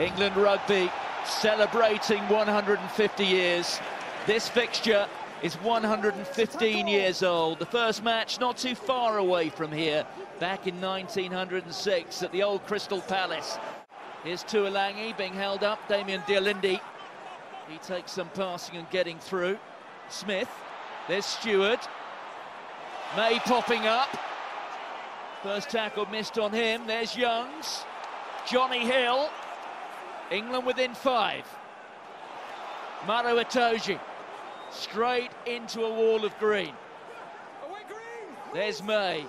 England rugby celebrating 150 years. This fixture is 115 years old. The first match not too far away from here, back in 1906 at the old Crystal Palace. Here's Tuilagi being held up, Damian de Allende. He takes some passing and getting through. Smith, there's Steward. May popping up. First tackle missed on him, there's Youngs. Johnny Hill. England within five. Maro Itoje straight into a wall of green. There's May.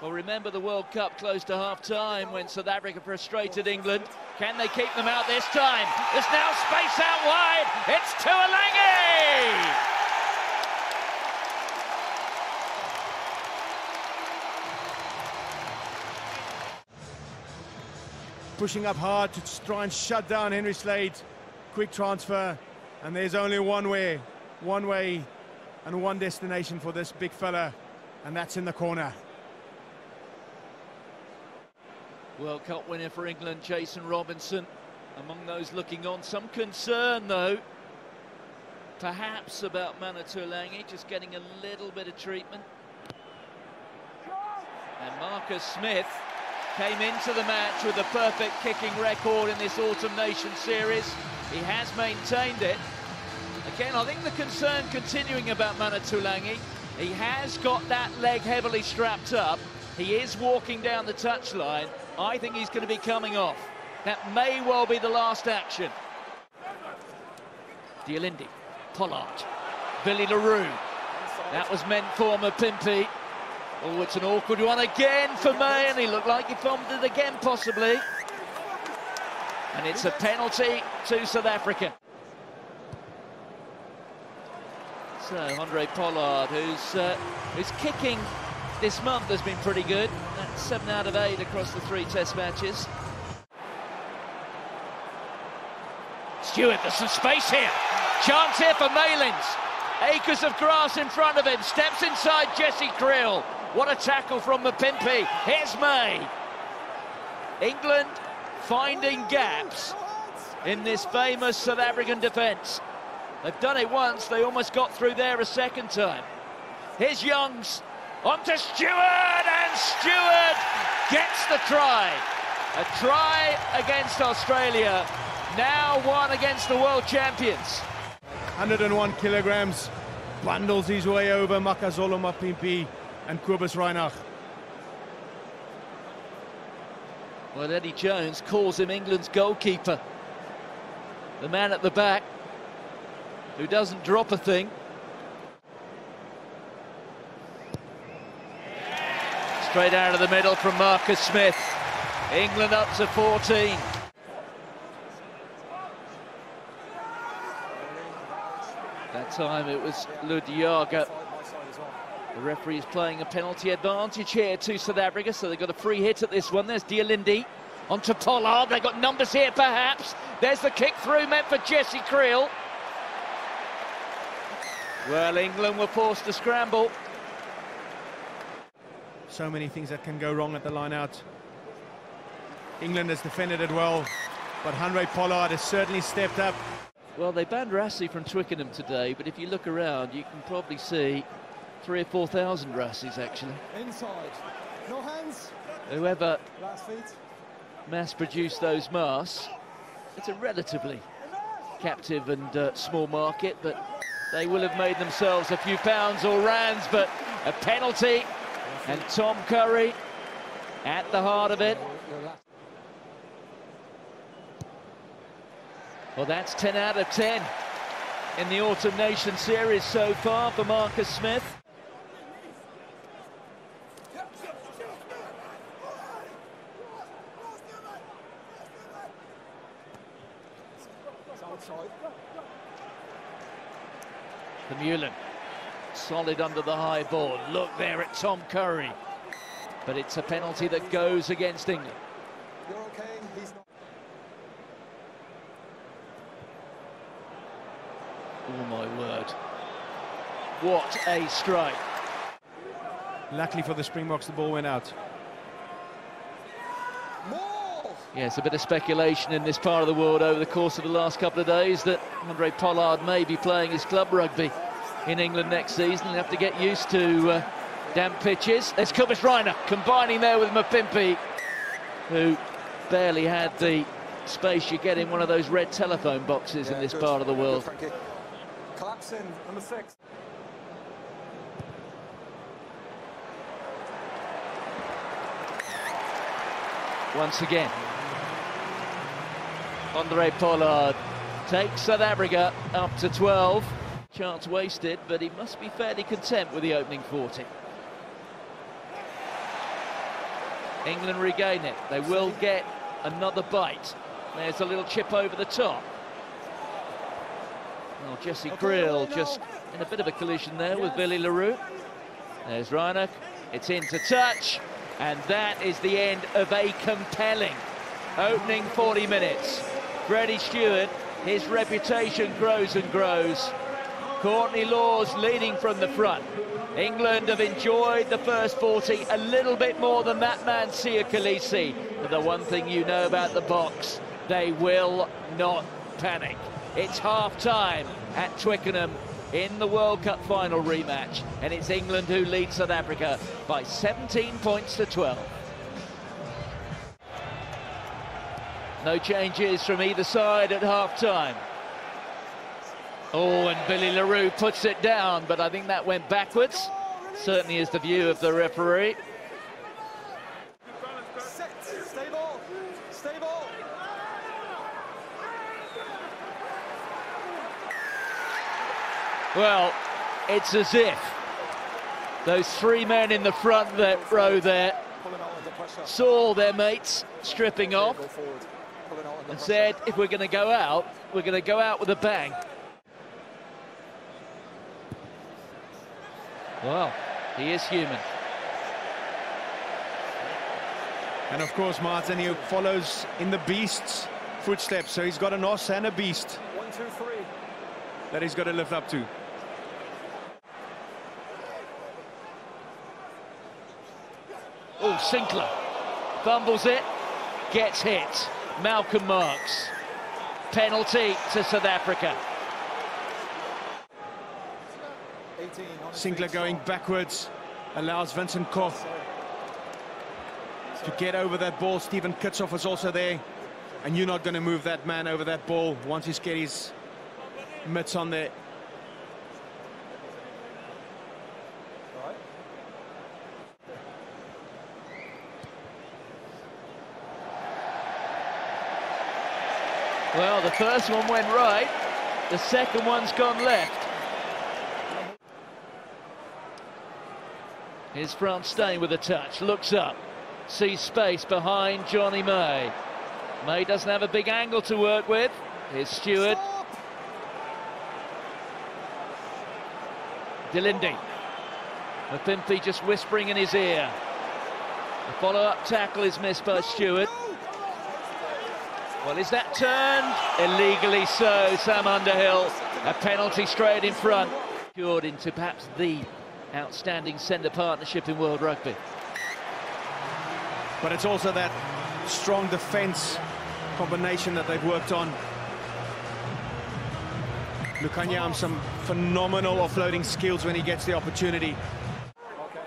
Well, remember the World Cup close to half-time when South Africa frustrated England. Can they keep them out this time? There's now space out wide. It's Tuilagi! Pushing up hard to try and shut down Henry Slade. Quick transfer, and there's only one way and one destination for this big fella, and that's in the corner. World Cup winner for England, Jason Robinson, among those looking on. Some concern, though, perhaps about Manu Tuilagi just getting a little bit of treatment. And Marcus Smith came into the match with a perfect kicking record in this Autumn Nations Series. He has maintained it. Again, I think the concern continuing about Manu Tuilagi, he has got that leg heavily strapped up. He is walking down the touchline. I think he's going to be coming off. That may well be the last action. De Allende, Pollard, Willie Le Roux. That was meant for Mapimpi. Oh, it's an awkward one again for May, and he looked like he fumbled it again, possibly. And it's a penalty to South Africa. So, Handré Pollard, whose kicking this month has been pretty good. That's 7 out of 8 across the 3 test matches. Stewart, there's some space here. Chance here for Malins. Acres of grass in front of him. Steps inside Jesse Kriel. What a tackle from Mapimpi. Here's May. England finding gaps in this famous South African defence. They've done it once, they almost got through there a second time. Here's Youngs, on to Stewart, and Stewart gets the try. A try against Australia, now one against the world champions. 101 kilograms, bundles his way over Makazole Mapimpi and Cobus Reinach. Well, Eddie Jones calls him England's goalkeeper. The man at the back who doesn't drop a thing. Straight out of the middle from Marcus Smith. England up to 14. That time it was Ludhiaga. The referee is playing a penalty advantage here to South Africa, so they've got a free hit at this one. There's de Allende, on to Pollard. They've got numbers here, perhaps. There's the kick through, meant for Jesse Kriel. Well, England were forced to scramble. So many things that can go wrong at the line-out. England has defended it well, but Handré Pollard has certainly stepped up. Well, they banned Rassie from Twickenham today, but if you look around, you can probably see 3,000 or 4,000 Rassies, actually. Inside. No hands. Whoever mass-produced those masks, it's a relatively captive and small market, but they will have made themselves a few pounds or rands, but a penalty, and Tom Curry at the heart of it. Well, that's 10 out of 10 in the Autumn Nations Series so far for Marcus Smith. The Mullen, solid under the high ball. Look there at Tom Curry. But it's a penalty that goes against England. You're okay, he's not. Oh, my word. What a strike. Luckily for the Springboks, the ball went out. More. Yes, a bit of speculation in this part of the world over the course of the last couple of days that Handré Pollard may be playing his club rugby in England next season. They'll have to get used to damp pitches. There's Cobus Reinach combining there with Mapimpi, who barely had the space you get in one of those red telephone boxes in this part of the world. Good, collapsing, number six. Once again, Handré Pollard takes South Africa up to 12. Chance wasted, but he must be fairly content with the opening 40. England regain it. They will get another bite. There's a little chip over the top. Well, Jesse Kriel just in a bit of a collision there with Willie Le Roux. There's Reinach. It's in to touch. And that is the end of a compelling opening 40 minutes. Freddie Steward, his reputation grows and grows. Courtney Laws leading from the front. England have enjoyed the first 40 a little bit more than that man, Siya Kolisi. But the one thing you know about the box, they will not panic. It's half-time at Twickenham in the World Cup final rematch, and it's England who leads South Africa by 17 points to 12. No changes from either side at half-time. Oh, and Billy Le Roux puts it down, but I think that went backwards. Certainly is the view of the referee. Well, it's as if those three men in the front row there saw their mates stripping off and said, if we're going to go out, we're going to go out with a bang. Well, he is human. And of course, Martin, he follows in the beast's footsteps, so he's got an os and a beast. 1, 2, 3. That he's got to live up to. Oh, Sinclair fumbles it, gets hit. Malcolm Marx. Penalty to South Africa. Sinclair going backwards, allows Vincent Koch to get over that ball. Steven Kitshoff is also there, and you're not going to move that man over that ball once he's got his mitts on there. Right. Well, the first one went right, the second one's gone left. Here's Francois Steyn with a touch, looks up, sees space behind Jonny May. May doesn't have a big angle to work with. Here's Steward. De Allende. Mapimpi just whispering in his ear. The follow-up tackle is missed by Steward. Well, is that turned? Illegally so, Sam Underhill. A penalty straight in front. Cured into perhaps the outstanding centre partnership in world rugby. But it's also that strong defence combination that they've worked on. Lukhanyo, some phenomenal offloading skills when he gets the opportunity. Okay.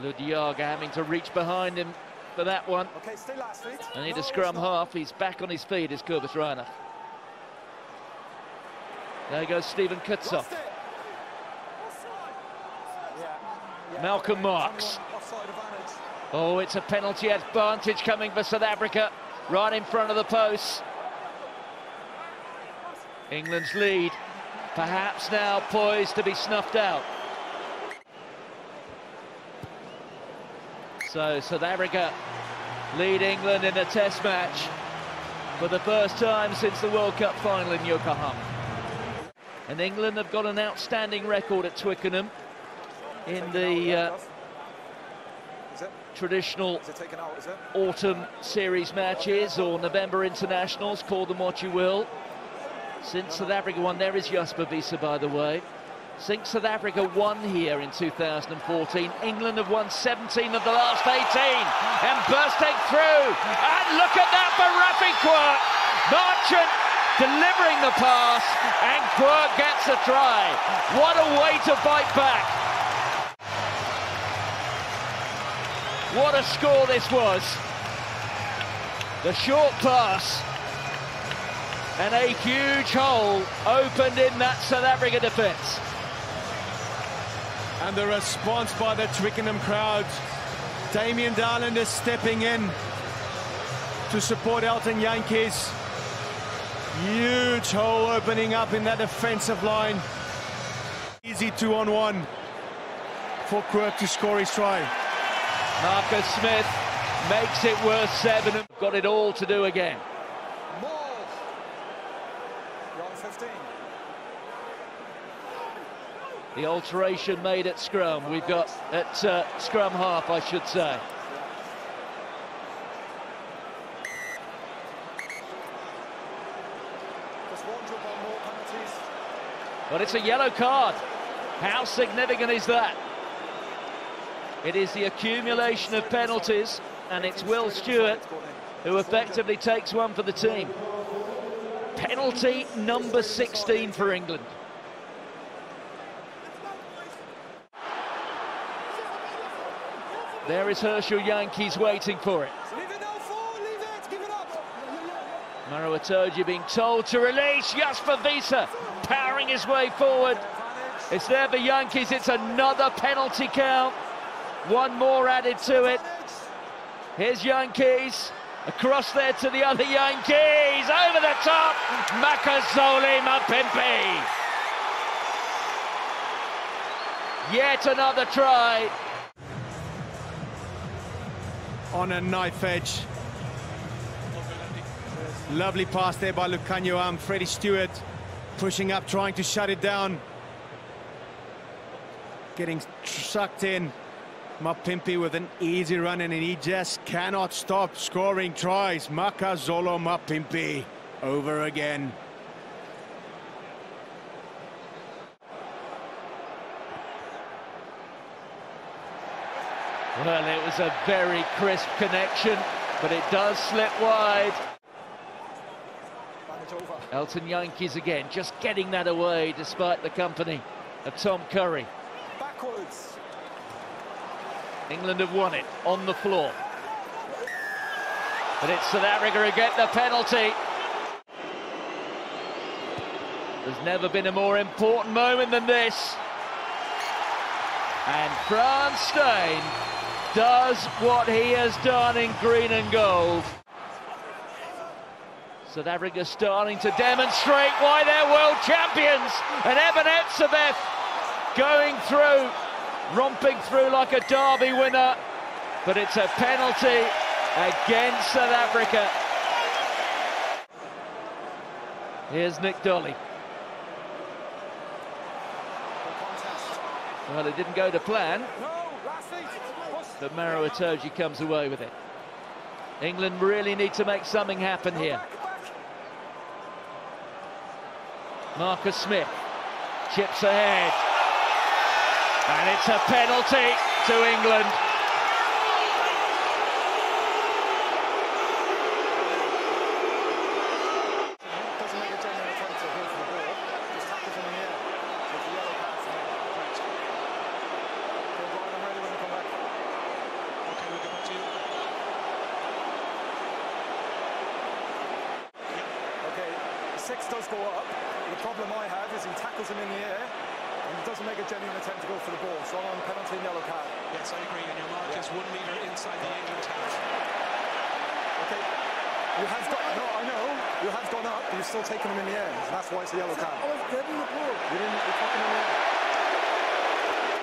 Tuilagi having to reach behind him for that one. Okay, stay last feet. I need a scrum half. He's back on his feet, is Cobus Reinach. There goes Steven Kitshoff. Malcolm Marx. Oh, it's a penalty advantage coming for South Africa, right in front of the post. England's lead, perhaps now poised to be snuffed out. So, South Africa lead England in a test match for the first time since the World Cup final in Yokohama. And England have got an outstanding record at Twickenham in the traditional autumn series matches, or November internationals, call them what you will. Since South Africa won, there is Jasper Wiese, by the way. Since South Africa won here in 2014, England have won 17 of the last 18, and bursting through, and look at that for Raffi Quirke, Marchant delivering the pass, and Quirke gets a try. What a way to fight back. What a score this was. The short pass, and a huge hole opened in that South Africa defence. And the response by the Twickenham crowd. Damian de Allende is stepping in to support Elton Yankees. Huge hole opening up in that defensive line. Easy 2-on-1 for Quirke to score his try. Marcus Smith makes it worth 7. Got it all to do again. The alteration made at scrum. We've got at scrum half, I should say. But it's a yellow card. How significant is that? It is the accumulation of penalties, and it's Will Steward who effectively takes one for the team. Penalty number 16 for England. There is Herschel Yankees waiting for it. Leave it now, four, leave it, give it up. Maro Itoje being told to release. Jasper Wiese powering his way forward. It's there for Yankees. It's another penalty count. One more added to it. Here's Yankees. Across there to the other Yankees. Over the top. Makazole Mapimpi. Yet another try. On a knife edge. Lovely pass there by Lukhanyo. Freddie Stewart pushing up, trying to shut it down. Getting sucked in. Mapimpi with an easy run in, and he just cannot stop scoring tries. Makazole Mapimpi over again. Well, it was a very crisp connection, but it does slip wide. Elton Yankees again, just getting that away despite the company of Tom Curry. Backwards. England have won it on the floor. But it's South Africa who get the penalty. There's never been a more important moment than this. And Francois Steyn does what he has done in green and gold. South Africa starting to demonstrate why they're world champions. And Evan Etzebeth going through, romping through like a derby winner. But it's a penalty against South Africa. Here's Nick Dolly. Well, it didn't go to plan. But Maro Itoje comes away with it. England really need to make something happen here. Marcus Smith chips ahead. And it's a penalty to England. Six does go up. The problem I have is he tackles him in the air and he doesn't make a genuine attempt to go for the ball. So I'm on penalty and yellow card. Yes, I agree. And your mark is 1 metre inside the England half. Okay, you have got. No, I know you have gone up, but you've still taken him in the air. And that's why it's a yellow card. I was getting the ball. You didn't. You took him in the air.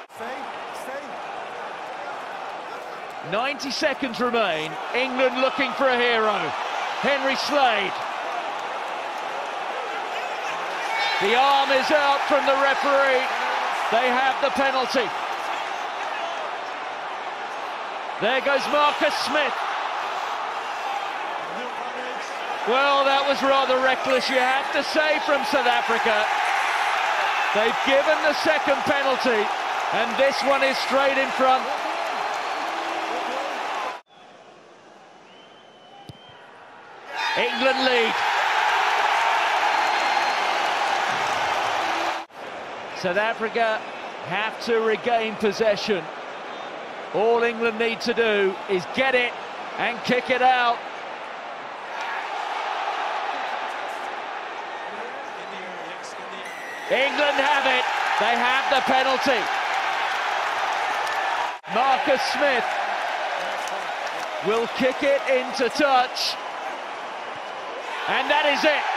Stay. 90 seconds remain. England looking for a hero. Henry Slade. The arm is out from the referee. They have the penalty. There goes Marcus Smith. Well, that was rather reckless, you have to say, from South Africa. They've given the second penalty, and this one is straight in front. England lead. South Africa have to regain possession. All England need to do is get it and kick it out. England have it. They have the penalty. Marcus Smith will kick it into touch. And that is it.